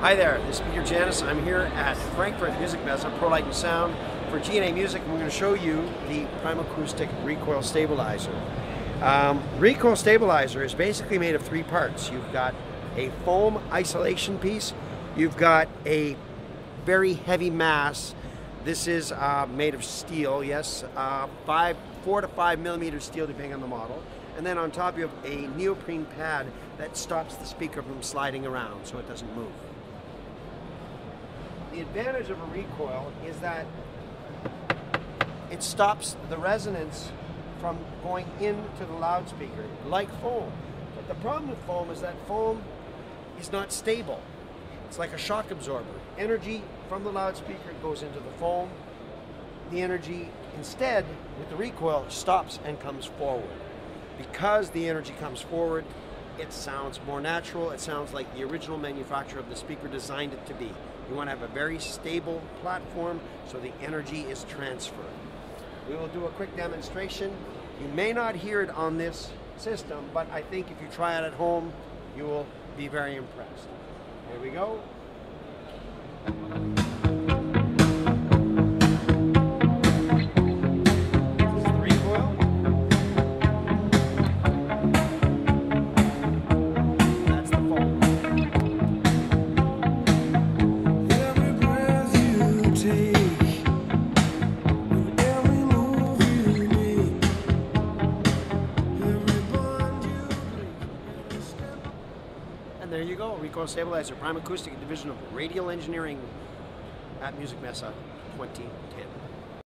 Hi there, this is Peter Janis. I'm here at Frankfurt Musikkmesse, ProLight and Sound for GNA Music, and we're going to show you the Primacoustic Recoil Stabilizer. Recoil Stabilizer is basically made of three parts. You've got a foam isolation piece, you've got a very heavy mass. This is made of steel, yes, 4 to 5 millimeter steel depending on the model. And then on top you have a neoprene pad that stops the speaker from sliding around so it doesn't move. The advantage of a recoil is that it stops the resonance from going into the loudspeaker, like foam. But the problem with foam is that foam is not stable. It's like a shock absorber. Energy from the loudspeaker goes into the foam. The energy instead, with the recoil, stops and comes forward. Because the energy comes forward, it sounds more natural. It sounds like the original manufacturer of the speaker designed it to be. You want to have a very stable platform so the energy is transferred. We will do a quick demonstration. You may not hear it on this system, but I think if you try it at home, you will be very impressed. Here we go. And there you go, Recoil Stabilizer, Primacoustic, a division of Radial Engineering at Musikkmesse 2010.